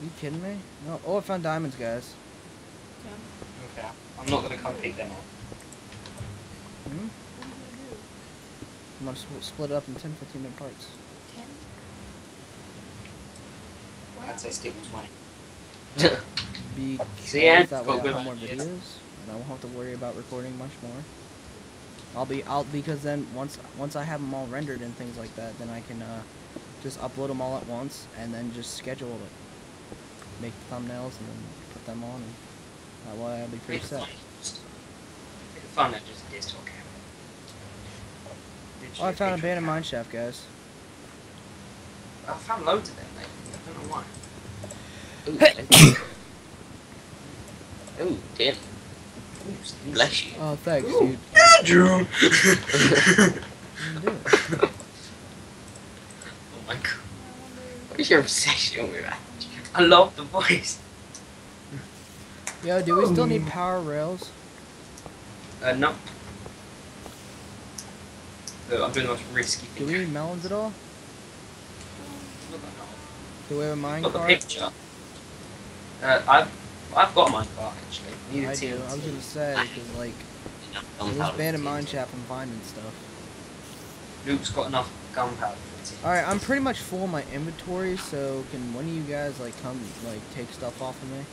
Are you kidding me? No. Oh, I found diamonds, guys. Yeah. Okay. I'm not gonna come pick them up. Hmm? I'm gonna split it up in 10-15 minute parts. 10? I'd say stick with 20. Because yeah, that way I'll have more videos, and I won't have to worry about recording much more. Because then once I have them all rendered and things like that, then I can just upload them all at once and then just schedule it, make the thumbnails and then put them on, and that way I'll be pretty set. Make a thumbnail just digital camera. Oh, I found abandoned mineshaft, guys. I found loads of them, mate. I don't know why. Ooh, ooh, damn. Ooh, bless you. Oh, thanks, ooh, dude. Andrew! Oh my god. What is your obsession with that? I love the voice. Yo, do we still need power rails? No. I'm doing the most risky thing. Do we need melons at all? Do we have a minecart? I've got a minecart actually. Neither I do. I was gonna say because like this band of mineshaft and finding stuff. Luke's got enough gunpowder for the team. Alright, I'm pretty much full of my inventory, so can one of you guys like come like take stuff off of me?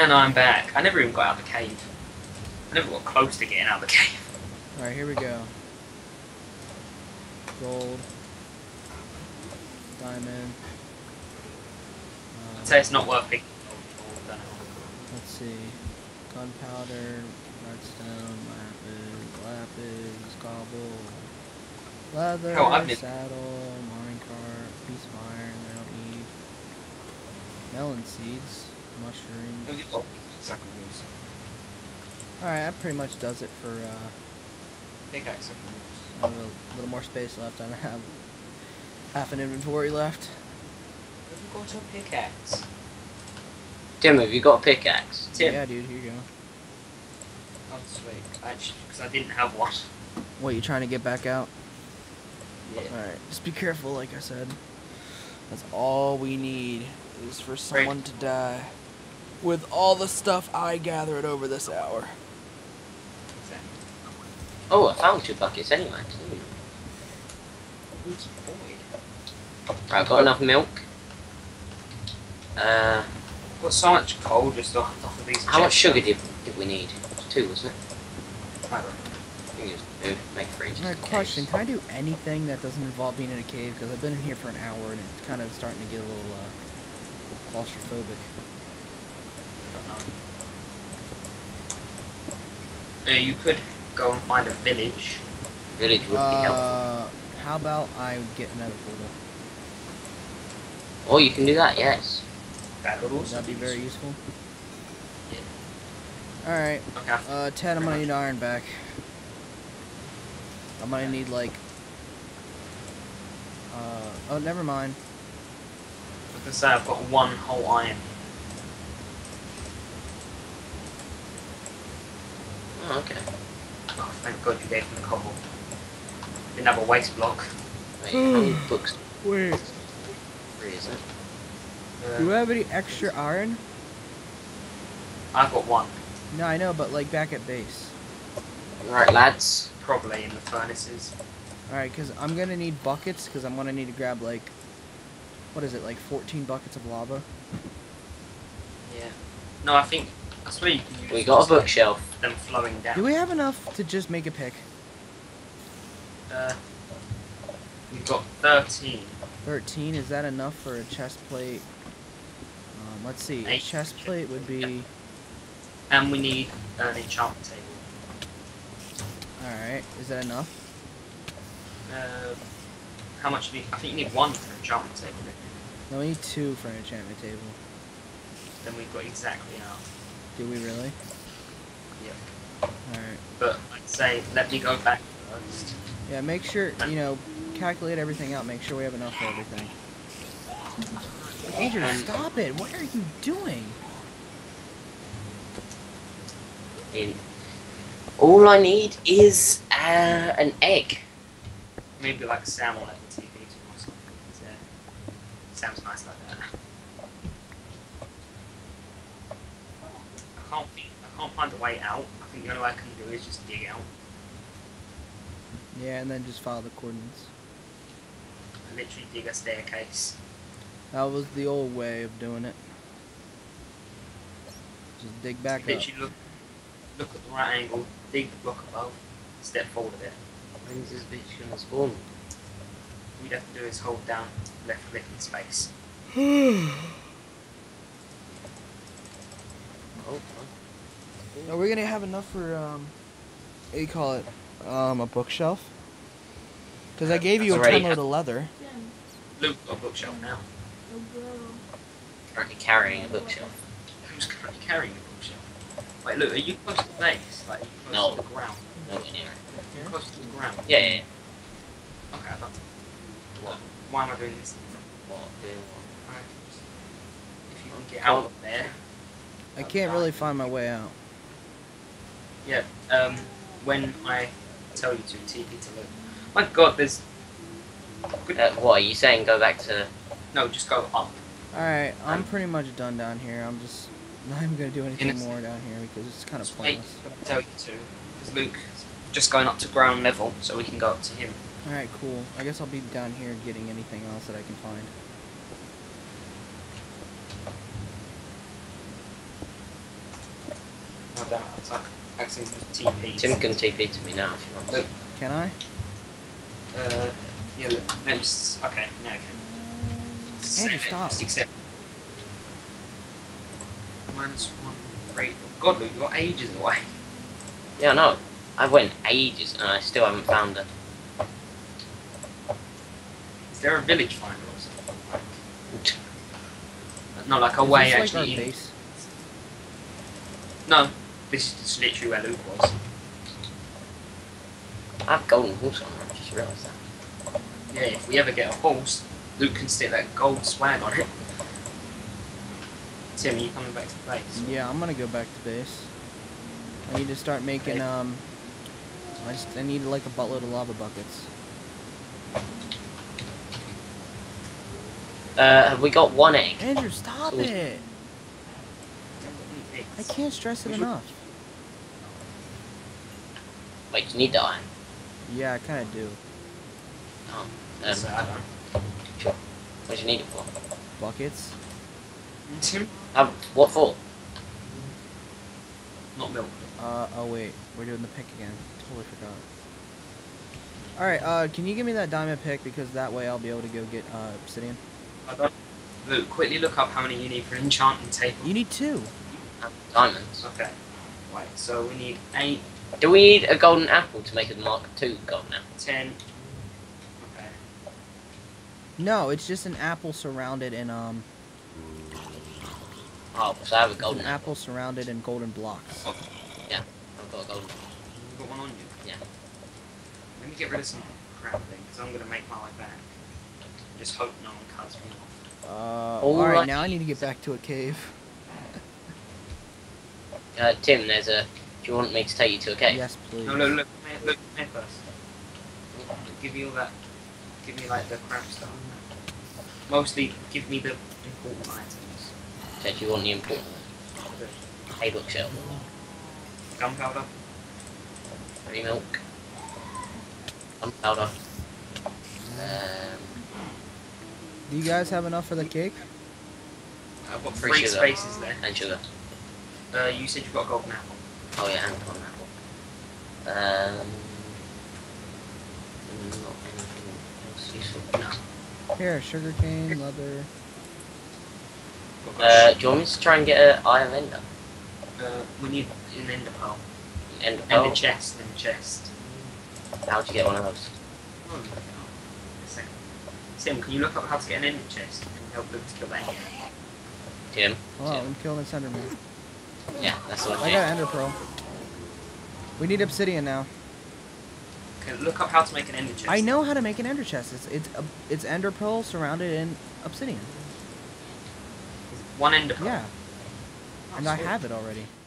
And I'm back. I never even got out of the cave. I never got close to getting out of the cave. Alright, here we go. Gold. Diamond. I'd say it's not worth picking gold. Let's see. Gunpowder, redstone, lapis, cobble, leather, saddle, minecart, piece of iron, I don't need. Melon seeds, mushrooms. Oh, sacrifice. Alright, that pretty much does it for pickaxe. I have a little more space left, and I have half an inventory left. Have you got a pickaxe? Tim, have you got a pickaxe? Tim? Yeah, dude, here you go. Oh, sweet. Because I didn't have one. What, you trying to get back out? Yeah. Alright, just be careful, like I said. That's all we need, is for someone to die. With all the stuff I gathered over this hour. Oh, I found 2 buckets anyway. I've got enough milk. I've got so much coal just off of these. How much sugar did we need? 2, wasn't it? I think it was 2. Make 3. My question: can I do anything that doesn't involve being in a cave? Because I've been in here for an hour and it's kind of starting to get a little claustrophobic. You could go and find a village. Village would be helpful. How about I get another portal? Oh, you can do that, yes. That would also be very useful. Yeah. Alright. Okay. Ted, I'm gonna need iron back. I'm gonna need like... oh, never mind. I was gonna say, I've got 1 whole iron. Oh, okay. Oh, thank God you gave me cobble. Didn't have a waste block. Wait, how many books? Wait. 3, is it? Do you have any extra iron? I've got 1. No, I know, but like back at base. Alright, lads. Probably in the furnaces. Alright, because I'm going to need buckets, because I'm going to need to grab like... What is it, like 14 buckets of lava? Yeah. No, I think... We got a bookshelf. Them flowing down. Do we have enough to just make a pick? We've got 13. 13, is that enough for a chest plate? Let's see. 8. A chest plate would be... Yep. And we need an enchantment table. Alright, is that enough? How much do you need? I think you need 1 for an enchantment table. No, we need 2 for an enchantment table. Then we've got exactly enough. Do we really? Yeah. Alright. But I'd say let me go back first. Yeah, make sure, you know, calculate everything out, make sure we have enough for everything. Andrew, stop it! What are you doing? All I need is an egg. Maybe like salmon at the TV. sounds nice like that. I can't find a way out. I think the only way I can do is just dig out. Yeah, and then just follow the coordinates. I literally dig a staircase. That was the old way of doing it. Just dig back up. Look at the right angle, dig the block above, step forward a bit. When's this bitch gonna spawn? All you'd have to do is hold down left click in space. Are we gonna have enough for what do you call it? A bookshelf? Because I gave you a ton of leather. Luke got a bookshelf now. Currently carrying a bookshelf. Who's currently carrying a bookshelf? Wait, Luke, are you close to the base? Like, are you close to the ground? No, no, you're close to the ground. Yeah, yeah, yeah. Okay, I thought. What? Why am I doing this? What? Alright. If you can get out of there. I can't really find my way out. Yeah, when I tell you to, TP to Luke. My god, there's... what, are you saying go back to... No, just go up. Alright, I'm pretty much done down here. I'm just not even going to do anything more down here because it's kind of pointless. I tell you to, because Luke's just going up to ground level so we can go up to him. Alright, cool. I guess I'll be down here getting anything else that I can find. Tim can TP to me now if you want. Luke. Can I? Yeah, look. No, just, okay, no, okay. Andrew, stop. -1 rate. God, Luke, you're ages away. Yeah, no. I went ages and I still haven't found it. Is there a village finder or something? Like, no, like a way actually. Like no, this is just literally where Luke was. I have golden horse on it, I just realised that. Yeah, if we ever get a horse, Luke can stick that gold swag on it. Tim, are you coming back to base? Yeah, I'm gonna go back to base. I need to start making, I need like a buttload of lava buckets. Have we got 1 egg? Andrew, stop it! I can't stress it enough. Wait, you need the iron? Yeah, I kinda do. Oh, what do you need it for? Buckets? What for? Not milk. Oh wait, we're doing the pick again. Totally forgot. Alright, can you give me that diamond pick because that way I'll be able to go get, obsidian? Luke, quickly look up how many you need for an enchanting table. You need 2. Diamonds. Okay. Right, so we need 8. Do we need a golden apple to make a Mark II golden apple? 10. Okay. No, it's just an apple surrounded in, Oh, so I have a golden apple. Surrounded in golden blocks. Oh. Yeah, I've got a golden. You've got one on you? Yeah. Let me get rid of some crap thing, because I'm going to make my way back. Just hope no one cuts me off. Alright, now I need to get back to a cave. Tim, there's a... Do you want me to take you to a cave? Yes, please. No, no, look at me first. Give me all that... Give me, like, the crap stuff. Mostly, give me the important items. So do you want the important items? Hey, bookshelf. Gunpowder. Free milk. Gunpowder. Do you guys have enough for the cake? I've got 3 spaces there. And sugar. You said you've got a golden apple. Oh yeah, and a golden apple. Not anything else useful. No. Here, sugar cane, leather. Do you want me to try and get an eye of ender? We need an ender pearl. An ender pearl? And a chest, and a chest. How'd you get one of those? Oh, Tim, can you look up how to get an ender chest and help Luke to kill that? Tim? Oh, Tim. I'm killing this enderman. Yeah, that's what I got an ender pearl. We need obsidian now. Okay, look up how to make an ender chest. I know how to make an ender chest. It's ender pearl surrounded in obsidian. 1 ender pearl. Yeah. Oh, and sweet. I have it already.